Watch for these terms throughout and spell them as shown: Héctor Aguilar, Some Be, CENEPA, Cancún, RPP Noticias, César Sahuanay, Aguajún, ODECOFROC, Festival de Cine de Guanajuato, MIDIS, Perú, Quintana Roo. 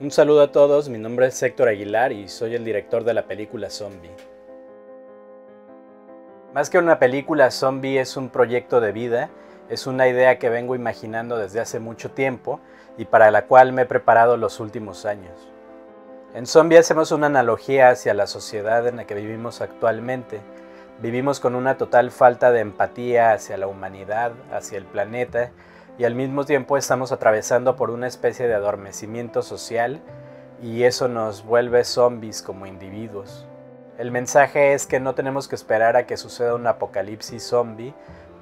Un saludo a todos, mi nombre es Héctor Aguilar y soy el director de la película Some Be. Más que una película, Some Be es un proyecto de vida, es una idea que vengo imaginando desde hace mucho tiempo y para la cual me he preparado los últimos años. En Some Be hacemos una analogía hacia la sociedad en la que vivimos actualmente. Vivimos con una total falta de empatía hacia la humanidad, hacia el planeta, y al mismo tiempo estamos atravesando por una especie de adormecimiento social y eso nos vuelve zombies como individuos. El mensaje es que no tenemos que esperar a que suceda un apocalipsis zombie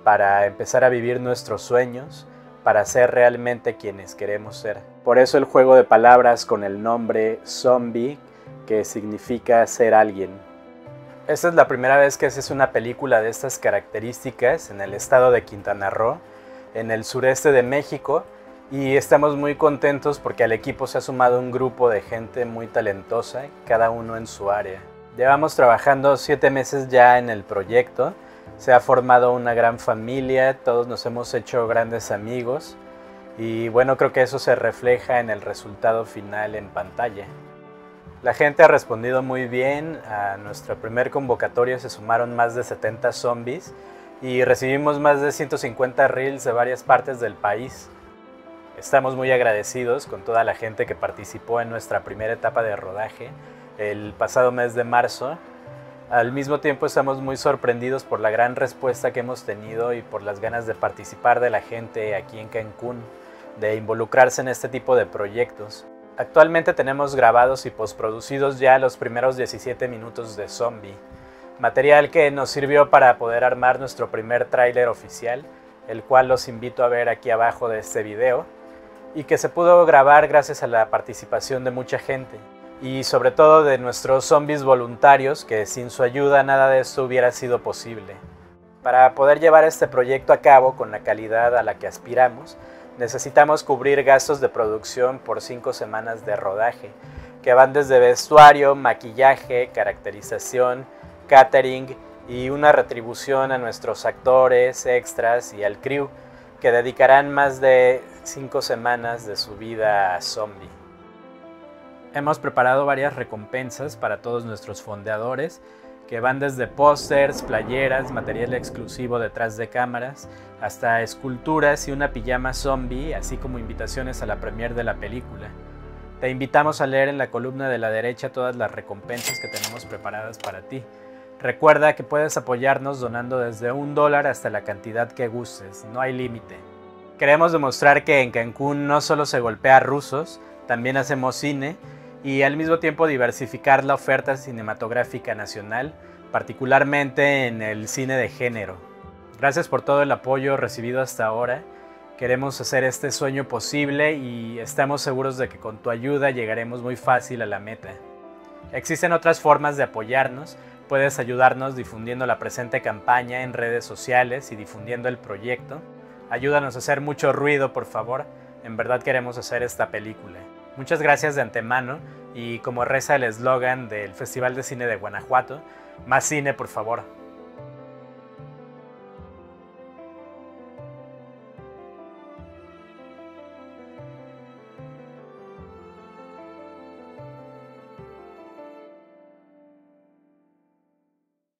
para empezar a vivir nuestros sueños, para ser realmente quienes queremos ser. Por eso el juego de palabras con el nombre Zombie, que significa ser alguien. Esta es la primera vez que se hace una película de estas características en el estado de Quintana Roo, en el sureste de México, y estamos muy contentos porque al equipo se ha sumado un grupo de gente muy talentosa, cada uno en su área. Llevamos trabajando 7 meses ya en el proyecto, se ha formado una gran familia, todos nos hemos hecho grandes amigos y bueno, creo que eso se refleja en el resultado final en pantalla. La gente ha respondido muy bien, a nuestra primer convocatoria se sumaron más de 70 zombies y recibimos más de 150 reels de varias partes del país. Estamos muy agradecidos con toda la gente que participó en nuestra primera etapa de rodaje el pasado mes de marzo. Al mismo tiempo estamos muy sorprendidos por la gran respuesta que hemos tenido y por las ganas de participar de la gente aquí en Cancún, de involucrarse en este tipo de proyectos. Actualmente tenemos grabados y postproducidos ya los primeros 17 minutos de Some Be. Material que nos sirvió para poder armar nuestro primer tráiler oficial, el cual los invito a ver aquí abajo de este video, y que se pudo grabar gracias a la participación de mucha gente, y sobre todo de nuestros zombies voluntarios, que sin su ayuda nada de esto hubiera sido posible. Para poder llevar este proyecto a cabo con la calidad a la que aspiramos, necesitamos cubrir gastos de producción por 5 semanas de rodaje, que van desde vestuario, maquillaje, caracterización, catering y una retribución a nuestros actores, extras y al crew, que dedicarán más de 5 semanas de su vida a Some Be. Hemos preparado varias recompensas para todos nuestros fondeadores, que van desde pósters, playeras, material exclusivo detrás de cámaras, hasta esculturas y una pijama zombie, así como invitaciones a la premiere de la película. Te invitamos a leer en la columna de la derecha todas las recompensas que tenemos preparadas para ti. Recuerda que puedes apoyarnos donando desde $1 hasta la cantidad que gustes, no hay límite. Queremos demostrar que en Cancún no solo se golpea a rusos, también hacemos cine y al mismo tiempo diversificar la oferta cinematográfica nacional, particularmente en el cine de género. Gracias por todo el apoyo recibido hasta ahora. Queremos hacer este sueño posible y estamos seguros de que con tu ayuda llegaremos muy fácil a la meta. Existen otras formas de apoyarnos. Puedes ayudarnos difundiendo la presente campaña en redes sociales y difundiendo el proyecto. Ayúdanos a hacer mucho ruido, por favor. En verdad queremos hacer esta película. Muchas gracias de antemano y como reza el eslogan del Festival de Cine de Guanajuato, más cine, por favor.